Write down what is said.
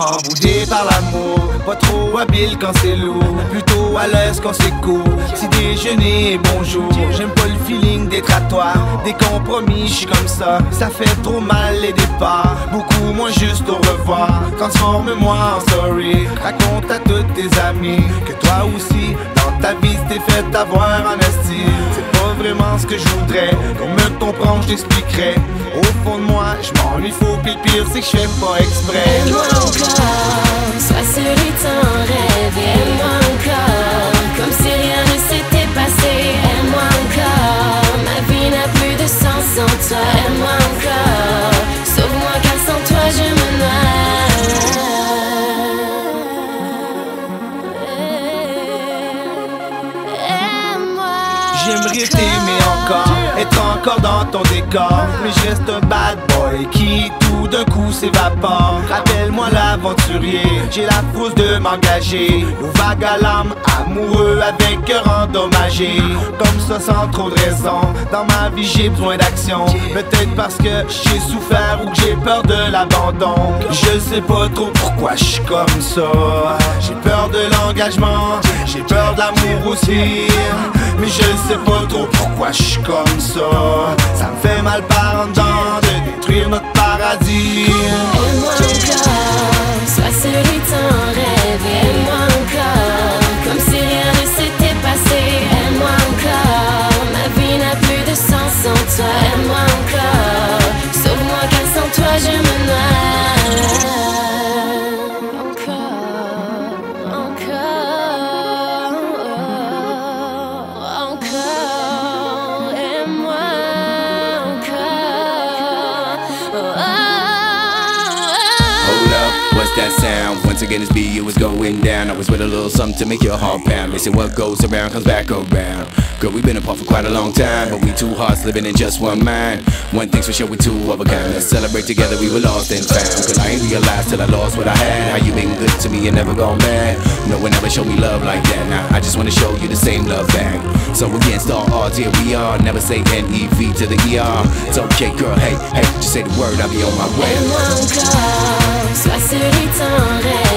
souvent boudé par l'amour, pas trop habile quand c'est lourd, plutôt à l'aise quand c'est court. Si déjeuner est bonjour, j'aime pas le feeling des trottoirs, des compromis, j'suis comme ça. Ça fait trop mal les départs, beaucoup moins juste au revoir. Transforme-moi en sorry, raconte à tous tes amis que toi aussi, dans ta vie, t'es fait avoir en esti. C'est pas vraiment ce que je voudrais, pour me comprendre, je t'expliquerai. Au fond de moi, je m'ennuie, faut pis le pire, c'est que je fais pas exprès. Aide-moi encore, sois celui d'un rêve. Aide-moi encore, comme si rien ne s'était passé. Aide-moi encore, ma vie n'a plus de sens sans toi. Aide-moi encore, sauve-moi car sans toi je me noie. Aide-moi. J'aimerais t'aimer encore, être encore dans ton décor, mais je reste un bad boy qui tout d'un coup s'évapore. Rappelle-moi l'aventurier, j'ai la frousse de m'engager, nos vagues à l'âme, amoureux avec cœur endommagé. Comme ça sans trop de raison, dans ma vie j'ai besoin d'action. Peut-être parce que j'ai souffert ou que j'ai peur de l'abandon. Je sais pas trop pourquoi je suis comme ça. J'ai peur de l'engagement, j'ai peur de l'amour aussi, mais je sais pas trop pourquoi je suis comme ça. Ça me fait mal par en dedans de détruire notre paradis. Aide-moi encore, sois celui d'un rêve. Aide-moi encore, comme si rien ne s'était passé. Aide-moi encore, ma vie n'a plus de sens sans toi. Aide-moi encore, sauve-moi car sans toi je me noie. Encore, encore, encore. What's that sound? Once again it's B, it was going down. I was with a little something to make your heart pound. They say what goes around comes back around. Girl, we've been apart for quite a long time, but we two hearts living in just one mind. One thing's for sure, we two of a kind. Let's celebrate together, we were lost and found. Cause I ain't realized till I lost what I had. How you been good to me and never gone mad. No one ever showed me love like that. Now I just wanna show you the same love back. So against all odds, here we are. Never say N-E-V to the E-R. It's okay girl, hey, hey, just say the word, I'll be on my way. Sois celui d'un rêve.